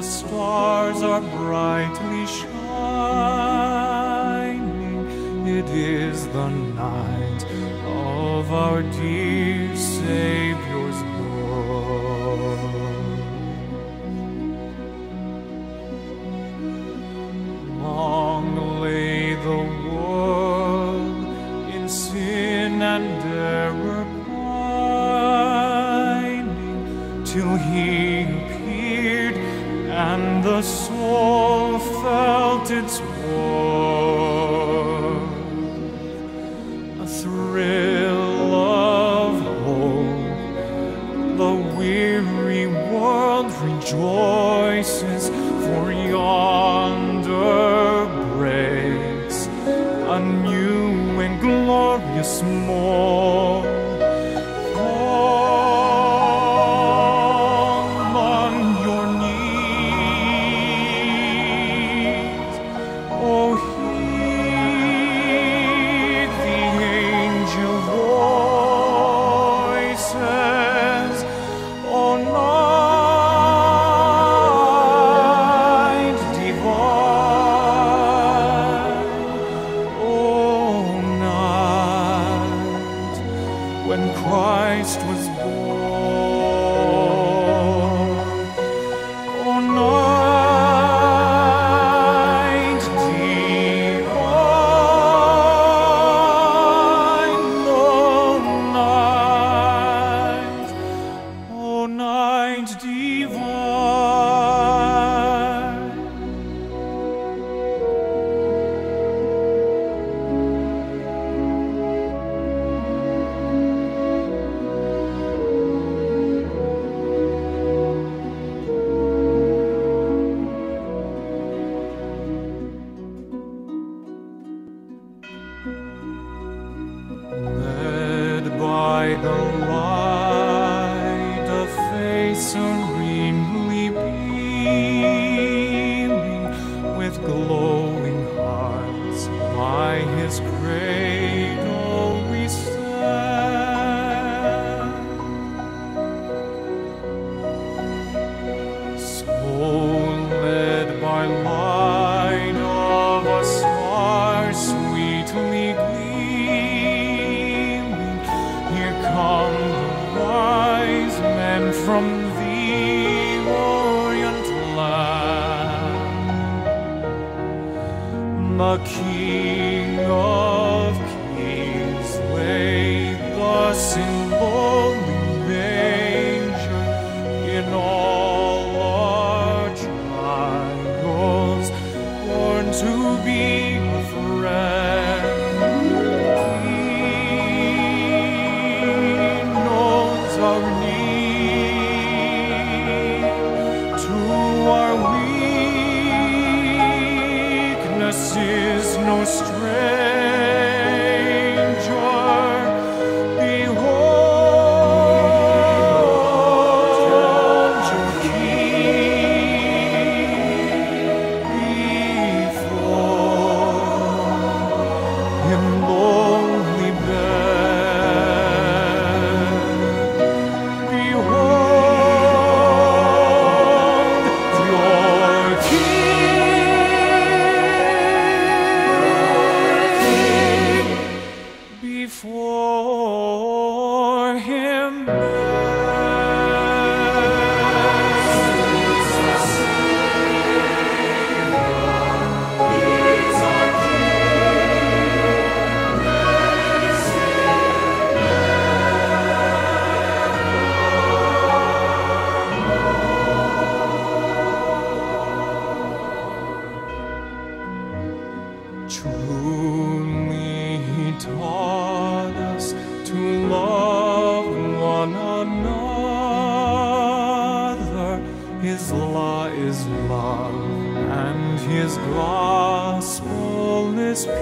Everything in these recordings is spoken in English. the stars are brightly shining. It is the night of our dear Savior's birth. Long lay the world in sin and error pining, till He appeared and the soul felt its worth. A thrill of hope, the weary world rejoices, for yonder breaks a new and glorious morn. When Christ was born, oh night divine, oh night divine. By the light, a face serenely beaming, with glowing hearts by His cradle we stand. So led by light of a star sweetly gleaming, from the Orient land, the King of Kings lay thus in lowly manger. In all our trials, born to be a friend. He knows our need. Is no stranger. Behold your King before Him lonely bed. Behold your King. For Him truly He taught us to love one another. His law is love, and His gospel is peace.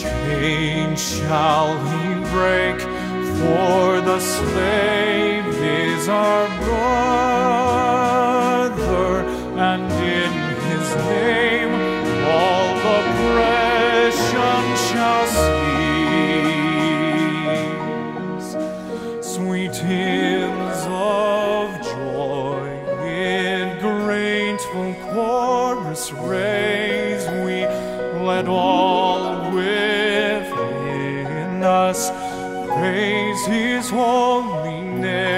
Chains shall He break, for the slave is our brother, and in His name oppression shall cease. us. Praise his holy name.